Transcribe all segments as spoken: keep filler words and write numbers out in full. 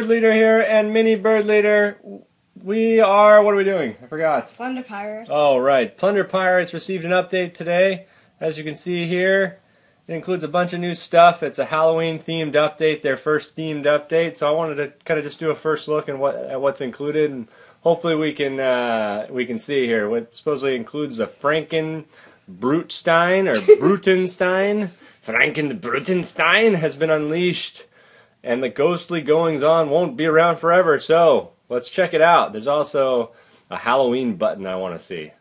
bird leader here and mini bird leader. We are, what are we doing? I forgot. Plunder Pirates. Oh, right. Plunder Pirates received an update today. As you can see here, it includes a bunch of new stuff. It's a Halloween-themed update, their first themed update. So I wanted to kind of just do a first look at, what, at what's included, and hopefully we can uh, we can see here what supposedly includes the Frankenbrutenstein or Brutenstein. Frankenbrutenstein has been unleashed, and the ghostly goings-on won't be around forever. So let's check it out. There's also a Halloween button I want to see.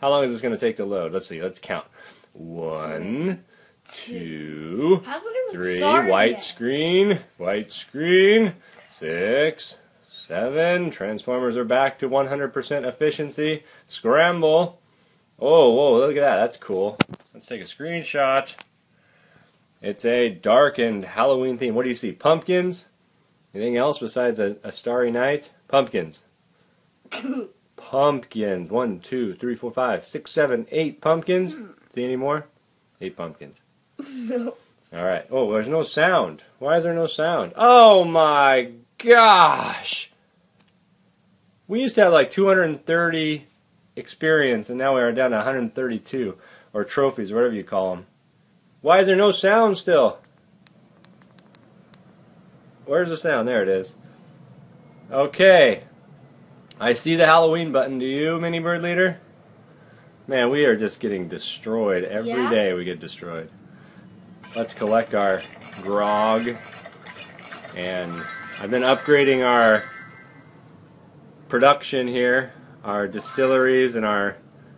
How long is this going to take to load? Let's see. Let's count. One. Two, three, white yet? screen, white screen, six, seven, transformers are back to one hundred percent efficiency, scramble, oh, whoa, look at that, that's cool. Let's take a screenshot. It's a darkened Halloween theme. What do you see, pumpkins? Anything else besides a, a starry night? Pumpkins. Pumpkins, one, two, three, four, five, six, seven, eight pumpkins. See any more? Eight pumpkins. No. Alright. Oh, there's no sound. Why is there no sound? Oh my gosh! We used to have like two hundred thirty experience, and now we are down to one hundred thirty-two, or trophies, whatever you call them. Why is there no sound still? Where's the sound? There it is. Okay. I see the Halloween button. Do you, Mini Bird Leader? Man, we are just getting destroyed. Every yeah. day we get destroyed. Let's collect our grog. And I've been upgrading our production here, our distilleries and our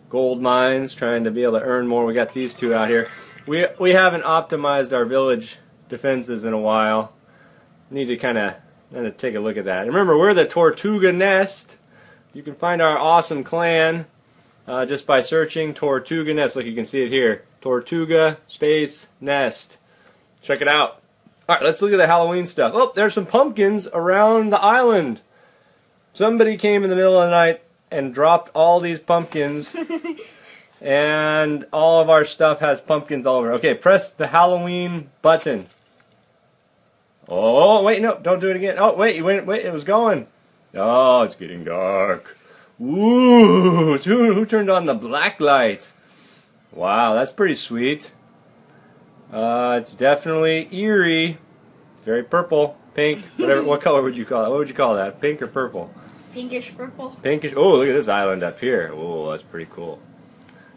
gold mines, trying to be able to earn more. We got these two out here. We, we haven't optimized our village defenses in a while. Need to kind of take a look at that. And remember, we're the Tortuga Nest. You can find our awesome clan Uh, just by searching Tortuga Nest. Look, you can see it here. Tortuga Space Nest. Check it out. Alright, let's look at the Halloween stuff. Oh, there's some pumpkins around the island. Somebody came in the middle of the night and dropped all these pumpkins. And all of our stuff has pumpkins all over. Okay, press the Halloween button. Oh, wait, no, don't do it again. Oh, wait, wait, wait, it was going. Oh, it's getting dark. Ooh, who turned on the black light? Wow, that's pretty sweet. Uh, it's definitely eerie. It's very purple, pink, whatever. What color would you call it? What would you call that? Pink or purple? Pinkish purple. Pinkish. Oh, look at this island up here. Oh, that's pretty cool.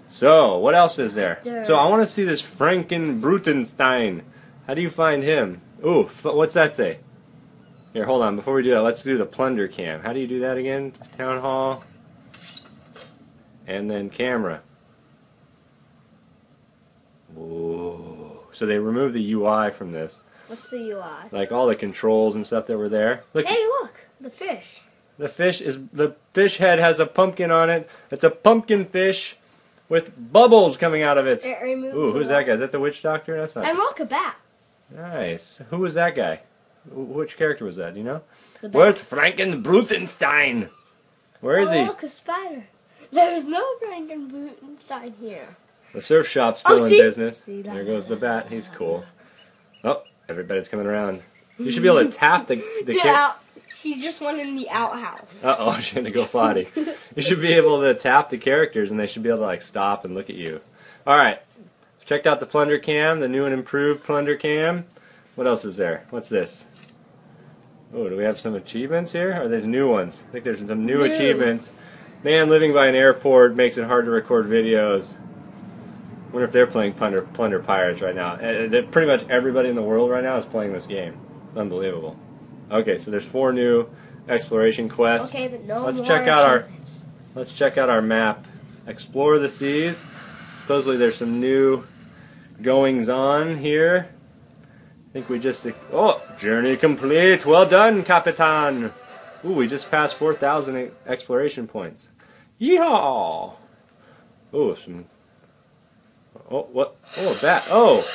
So, what else is there? Dirt. So, I want to see this Frankenbrutenstein. How do you find him? Ooh, what's that say? Here, hold on. Before we do that, let's do the Plunder Cam. How do you do that again? Town Hall. And then camera. Whoa. So they removed the U I from this. What's the U I? Like all the controls and stuff that were there. Look. Hey, look. The fish. The fish is the fish head has a pumpkin on it. It's a pumpkin fish with bubbles coming out of it. It removed Ooh, who's that guy? Is that the witch doctor? That's not. And welcome back. Nice. Who was that guy? Which character was that? Do you know? Where's Frankenbrutenstein? Where is oh, he? Oh, look, a spider. There's no Frankenbrutenstein here. The surf shop's still oh, in business. See, that, there goes the bat. He's cool. Oh, everybody's coming around. You should be able to tap the... the out, she just went in the outhouse. Uh-oh, she had to go potty. You should be able to tap the characters, and they should be able to like stop and look at you. All right. Checked out the Plunder Cam, the new and improved Plunder Cam. What else is there? What's this? Oh, do we have some achievements here? Or are these new ones? I think there's some new, new achievements. Man, living by an airport makes it hard to record videos. I wonder if they're playing Plunder, Plunder Pirates right now. Uh, pretty much everybody in the world right now is playing this game. It's unbelievable. Okay, so there's four new exploration quests. Okay, but no let's more check out our Let's check out our map. Explore the seas. Supposedly there's some new goings-on here. I think we just... Oh! Journey complete! Well done, Capitan! Ooh, we just passed four thousand exploration points. Yeehaw! Ooh, some... Oh, what? Oh, a bat. Oh!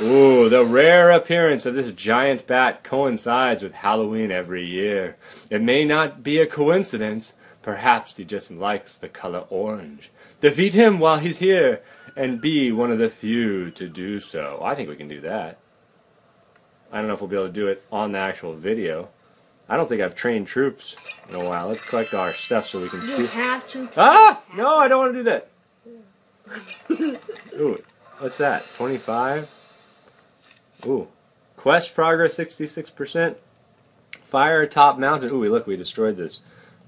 Ooh, the rare appearance of this giant bat coincides with Halloween every year. It may not be a coincidence. Perhaps he just likes the color orange. Defeat him while he's here, and be one of the few to do so. I think we can do that. I don't know if we'll be able to do it on the actual video. I don't think I've trained troops in a while. Let's collect all our stuff so we can you see. You have to. Ah! Have no, I don't want to do that. Ooh, what's that? twenty-five? Ooh. Quest progress sixty-six percent. Fire atop mountain. Ooh, look, we destroyed this.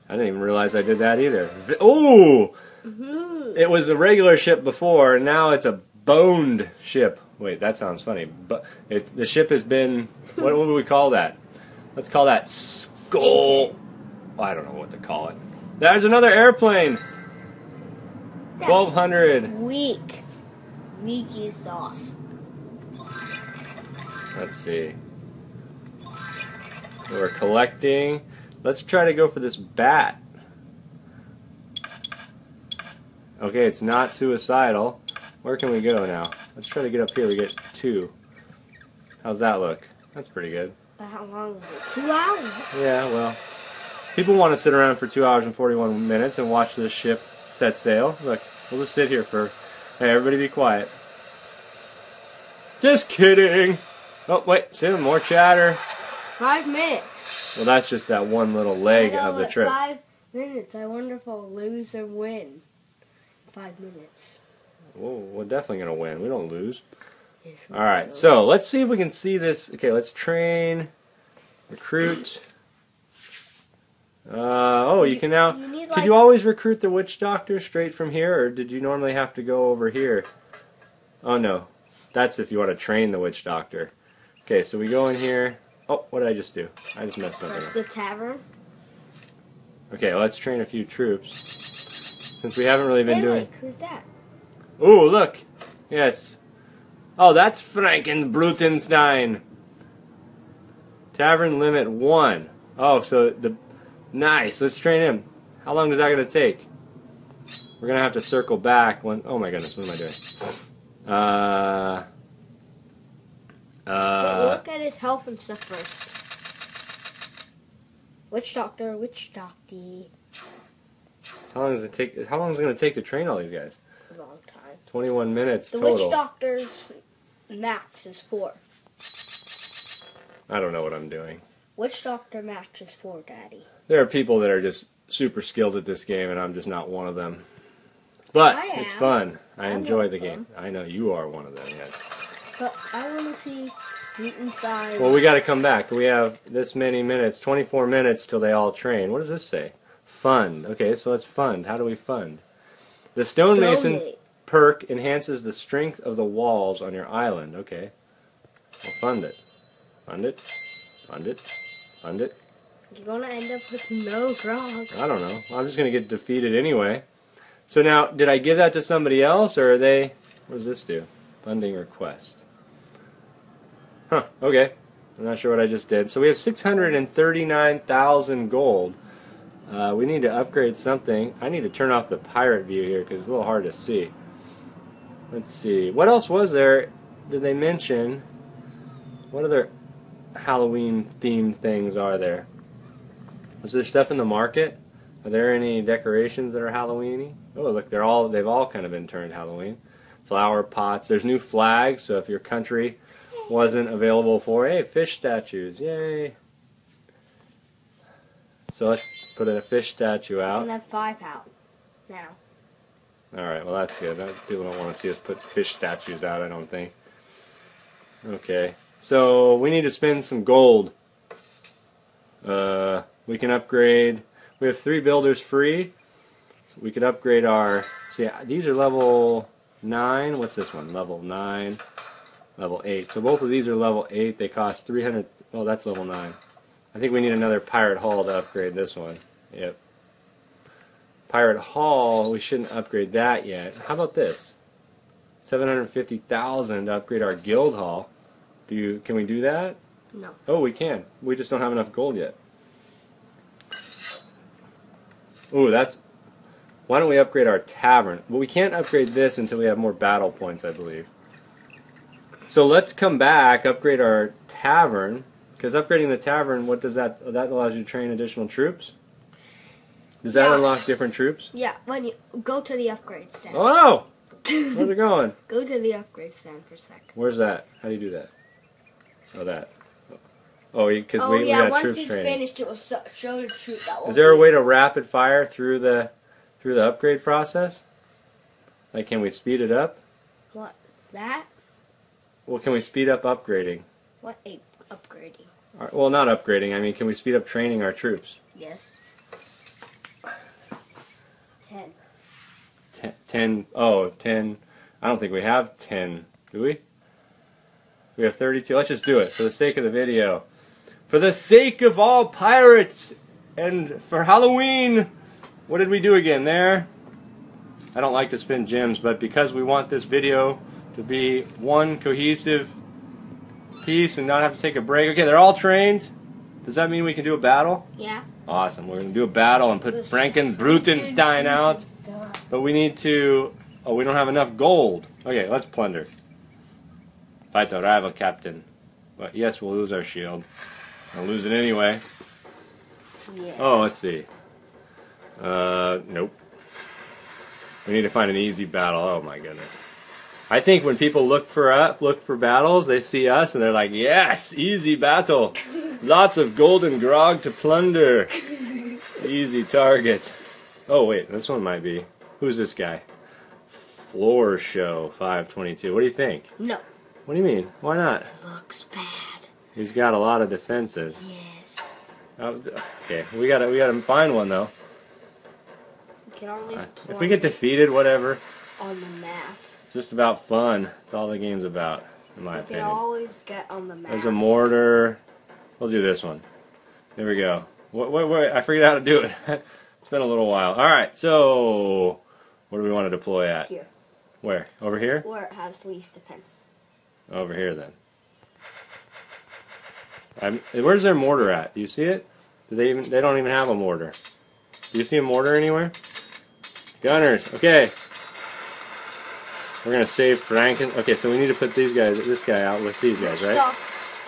I didn't even realize I did that either. Ooh! Mm-hmm. It was a regular ship before, and now it's a boned ship. Wait, that sounds funny. But it, the ship has been... What, what would we call that? Let's call that skull... Oh, I don't know what to call it. There's another airplane! That's twelve hundred. Weak. Weaky sauce. Let's see. We're collecting. Let's try to go for this bat. Okay, it's not suicidal. Where can we go now? Let's try to get up here. We get two. How's that look? That's pretty good. But how long was it? Two hours? Yeah, well, people want to sit around for two hours and forty-one minutes and watch this ship set sail. Look, we'll just sit here for... Hey, everybody be quiet. Just kidding! Oh, wait. See, more chatter. Five minutes. Well, that's just that one little leg of the trip. Five minutes. I wonder if I'll lose or win. Five minutes. Well, we're definitely going to win. We don't lose. Yes, all right. Will. So let's see if we can see this. Okay, let's train. Recruit. Uh, oh, you, you can now... You need, like, could you always recruit the witch doctor straight from here, or did you normally have to go over here? Oh, no. That's if you want to train the witch doctor. Okay, so we go in here. Oh, what did I just do? I just messed something up. There's the tavern. Okay, let's train a few troops. Since we haven't really been hey, doing... Look, who's that? Ooh, look! Yes. Oh, that's Frankenbrutenstein. Tavern limit one. Oh, so the... Nice, let's train him. How long is that going to take? We're going to have to circle back when... Oh my goodness, what am I doing? Uh... Uh, look at his health and stuff first. Witch doctor, witch doctor. How long does it take? How long is it going to take to train all these guys? A long time. Twenty-one minutes the total. The witch doctor's max is four. I don't know what I'm doing. Witch doctor max is four, Daddy. There are people that are just super skilled at this game, and I'm just not one of them. But I it's am. fun. I I'm enjoy the game. Them. I know you are one of them. Yes. But I want to see inside. Well, we got to come back. We have this many minutes, twenty-four minutes till they all train. What does this say? Fund. Okay, so let's fund. How do we fund? The stonemason Donate. perk enhances the strength of the walls on your island. Okay. Well, fund it. Fund it. Fund it. Fund it. You're going to end up with no grog. I don't know. I'm just going to get defeated anyway. So now, did I give that to somebody else, or are they... What does this do? Funding request. Huh, okay. I'm not sure what I just did. So we have six hundred thirty-nine thousand gold. Uh, we need to upgrade something. I need to turn off the pirate view here because it's a little hard to see. Let's see. What else was there? Did they mention? What other Halloween-themed things are there? Was there stuff in the market? Are there any decorations that are Halloween-y? Oh, look, they're all, they've all kind of been turned Halloween. Flower pots. There's new flags, so if your country... wasn't available for. Hey, fish statues. Yay. So let's put a fish statue out. I'm going to have five out now. Alright, well that's good. People don't want to see us put fish statues out, I don't think. Okay. So we need to spend some gold. Uh, we can upgrade. We have three builders free. So we can upgrade our... See, these are level nine. What's this one? Level nine. Level eight. So both of these are level eight. They cost three hundred... Oh, that's level nine. I think we need another Pirate Hall to upgrade this one. Yep. Pirate Hall, we shouldn't upgrade that yet. How about this? seven hundred fifty thousand to upgrade our Guild Hall. Do you, can we do that? No. Oh, we can. We just don't have enough gold yet. Ooh, that's... Why don't we upgrade our Tavern? Well, we can't upgrade this until we have more battle points, I believe. So let's come back, upgrade our tavern, because upgrading the tavern, what does that, that allows you to train additional troops? Does that yeah. unlock different troops? Yeah, when you go to the upgrade stand. Oh! Where's it going? Go to the upgrade stand for a sec. Where's that? How do you do that? Oh, that. Oh, because oh, we, yeah, we got troops training. Oh yeah, once it's finished, it will show the troop that. Is there a way to rapid fire through the through the upgrade process? Like, can we speed it up? What that? Well, can we speed up upgrading? What a upgrading? All right, well, not upgrading. I mean, can we speed up training our troops? Yes. Ten. Ten. ten oh, ten. I don't think we have ten. Do we? We have thirty-two. Let's just do it for the sake of the video. For the sake of all pirates and for Halloween, what did we do again there? I don't like to spend gems, but because we want this video to be one cohesive piece and not have to take a break. Okay, they're all trained. Does that mean we can do a battle? Yeah. Awesome. We're going to do a battle and put Frankenbrutenstein out. But we need to... Oh, we don't have enough gold. Okay, let's plunder. Fight the rival captain. But yes, we'll lose our shield. We'll lose it anyway. Yeah. Oh, let's see. Uh, nope. We need to find an easy battle. Oh my goodness! I think when people look for up, look for battles, they see us and they're like, "Yes, easy battle, lots of golden grog to plunder, easy target." Oh wait, this one might be. Who's this guy? Floor Show five twenty-two. What do you think? No. What do you mean? Why not? It looks bad. He's got a lot of defenses. Yes. Okay, we gotta we gotta find one though. Uh, if we get defeated, whatever. On the map. It's just about fun. It's all the game's about, in my opinion. You can always get on the map. There's a mortar. We'll do this one. There we go. Wait, wait, wait. I figured out how to do it. It's been a little while. All right, so what do we want to deploy at? Here. Where? Over here? Where it has least defense. Over here, then. I'm, where's their mortar at? Do you see it? Do they even? They don't even have a mortar. Do you see a mortar anywhere? Gunners, okay. We're gonna save Franken. Okay, so we need to put these guys, this guy out with these guys, right? Stop.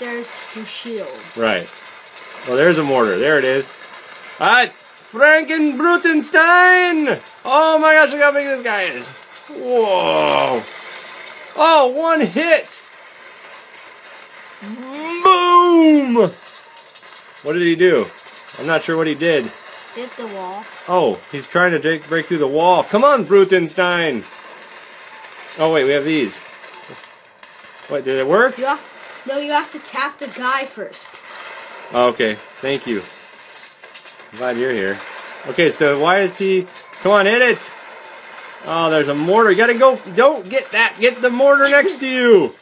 There's the shield. Right. Well, there's a mortar. There it is. All right, Frankenbrutenstein. Oh my gosh, look how big this guy is. Whoa. Oh, one hit. Boom. What did he do? I'm not sure what he did. Hit the wall. Oh, he's trying to break, break through the wall. Come on, Brutenstein! Oh wait, we have these. What, did it work? You have, no, you have to tap the guy first. Oh, okay, thank you. I'm glad you're here. Okay, so why is he? Come on, hit it! Oh, there's a mortar. You gotta go. Don't get that. Get the mortar next to you.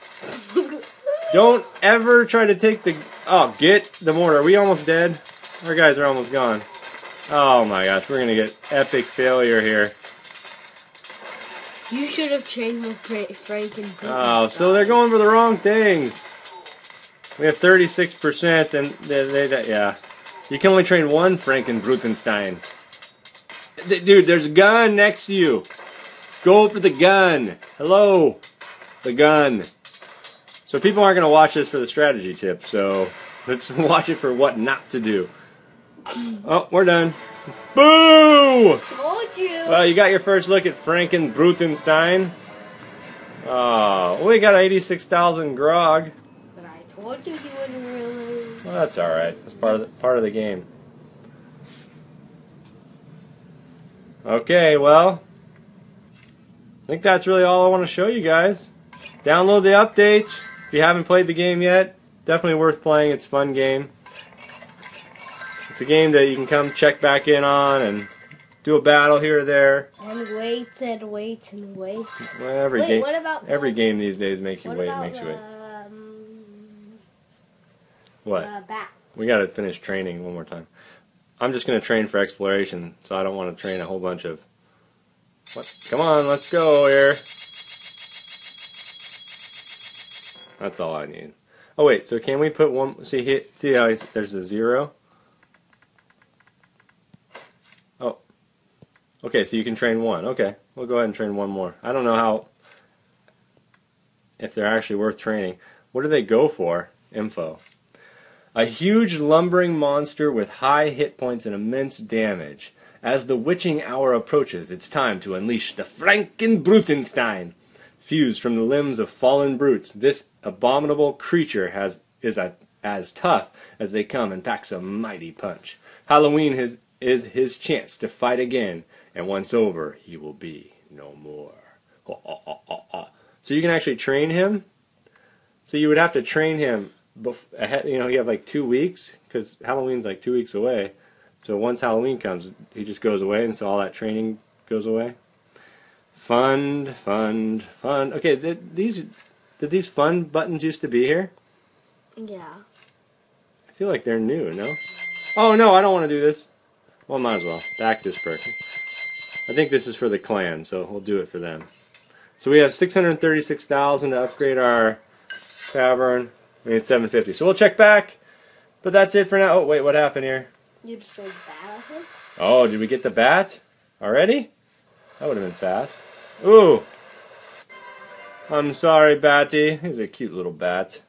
Don't ever try to take the. Oh, get the mortar. Are we almost dead? Our guys are almost gone. Oh my gosh, we're gonna get epic failure here. You should have trained with Frankenbrutenstein. Oh, so they're going for the wrong things. We have thirty-six percent, and they, they, they, yeah, you can only train one Frankenbrutenstein. Dude, there's a gun next to you. Go for the gun. Hello, the gun. So people aren't gonna watch this for the strategy tip. So let's watch it for what not to do. Oh, we're done. Boo! Told you. Well, you got your first look at Frankenbrutenstein. Oh, we got eighty-six thousand grog. But I told you you wouldn't really. Well, that's all right. That's part of the, part of the game. Okay, well, I think that's really all I want to show you guys. Download the update if you haven't played the game yet. Definitely worth playing. It's a fun game. It's a game that you can come check back in on and do a battle here or there. And wait and wait and wait. Well, every wait, game, what about every what? game these days makes you what wait. About, makes you wait. Um, what? Uh, back. We got to finish training one more time. I'm just going to train for exploration, so I don't want to train a whole bunch of. What? Come on, let's go here. That's all I need. Oh wait, so can we put one? See here, see how he's, there's a zero. Okay, so you can train one. Okay, we'll go ahead and train one more. I don't know how, if they're actually worth training. What do they go for? Info. A huge lumbering monster with high hit points and immense damage. As the witching hour approaches, it's time to unleash the Frankenbrutenstein. Fused from the limbs of fallen brutes, this abominable creature has is a as tough as they come and packs a mighty punch. Halloween has, is his chance to fight again, and once over, he will be no more. Oh, oh, oh, oh, oh. So you can actually train him. So you would have to train him, bef- you know, you have like two weeks, because Halloween's like two weeks away. So once Halloween comes, he just goes away, and so all that training goes away. Fund, fund, fund. Okay, th these, did these fund buttons used to be here? Yeah. I feel like they're new, no? Oh, no, I don't want to do this. Well, might as well. Back this person. I think this is for the clan, so we'll do it for them. So we have six hundred thirty-six thousand to upgrade our cavern. We need seven fifty. So we'll check back. But that's it for now. Oh, wait, what happened here? You destroyed the bat, I think. Oh, did we get the bat already? That would have been fast. Ooh. I'm sorry, Batty. He's a cute little bat.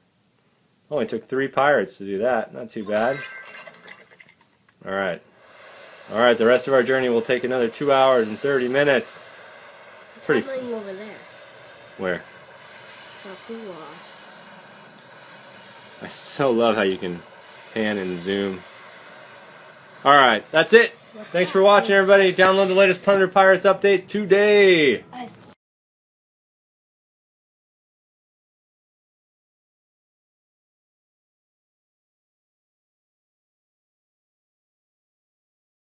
Only took three pirates to do that. Not too bad. Alright. Alright, the rest of our journey will take another two hours and thirty minutes. It's pretty fun. Over there. Where? Tortuga. I so love how you can pan and zoom. Alright, that's it. What's Thanks that for watching, everybody. Download the latest Plunder Pirates update today. I